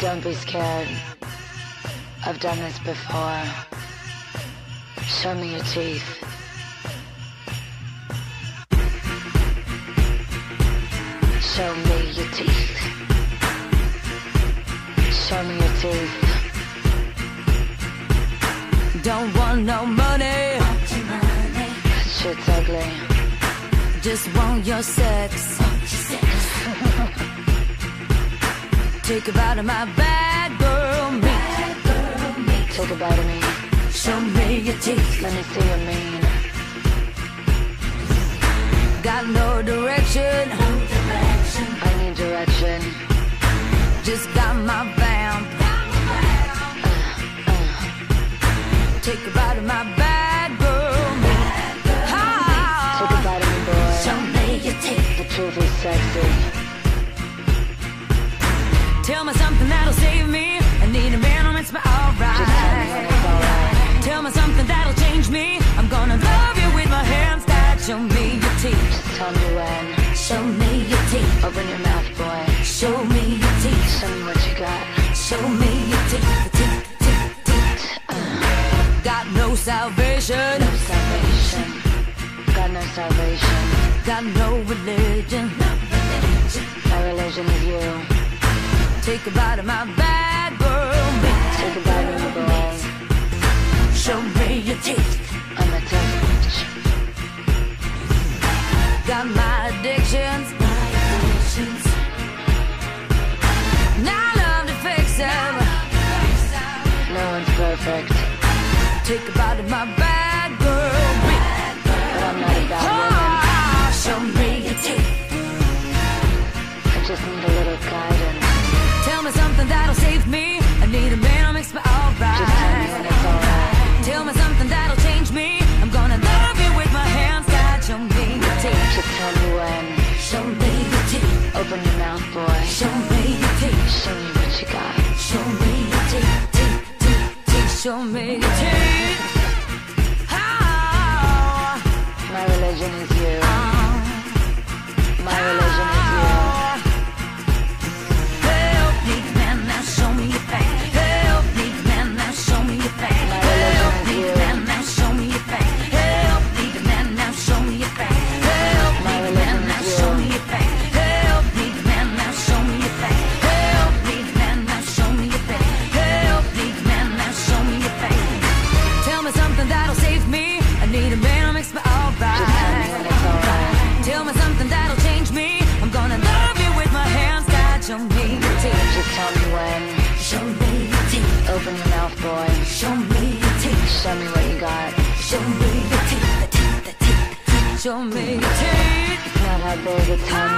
Don't be scared. I've done this before. Show me your teeth. Show me your teeth. Show me your teeth. Don't want no money. That shit's ugly. Just want your sex. Take a bite of my bad girl meat. Take a bite of me. Show me your teeth. Let me see your mean. Got no direction. I need direction. Just got my vamp. Take a bite of my bad girl meat. Take a bite of me, boy. Show me your teeth. The truth is sexy. Tell me something that'll save me. I need a man who makes me alright. Tell me something that'll change me. I'm gonna love you with my hands tied. Show me your teeth. Just tell me when. Show me your teeth. Open your mouth, boy. Show me your teeth. Show me what you got. Show me your teeth. Teeth, teeth, teeth. Got no salvation. No salvation. Got no salvation. Got no religion. No religion. My religion is you. Take a bite of my bad girl meat. Take a bite of my boy. Show me your teeth. I'm a touch. Got my addictions. My addictions. Now I love to fix them. No one's perfect. Take a bite of my bad girl meat. But I'm not a bad woman. Show me your teeth. I just need a little guidance. Tell me something that'll save me. I need a man who makes me alright. Tell me something that'll change me. I'm gonna love you with my hands tied. Show me your teeth. Just tell me when. Show me your teeth. Open your mouth, boy. Show me your teeth. Show me what you got. Show me your teeth. Teeth, teeth, teeth. Show me your teeth. Oh. My religion is you. Oh. My religion is you. Tell me when. Show me your teeth. Open your mouth, boy. Show me your teeth. Show me what you got. Show me your teeth. The teeth, the teeth, the teeth. Show me your teeth. Not how big a tongue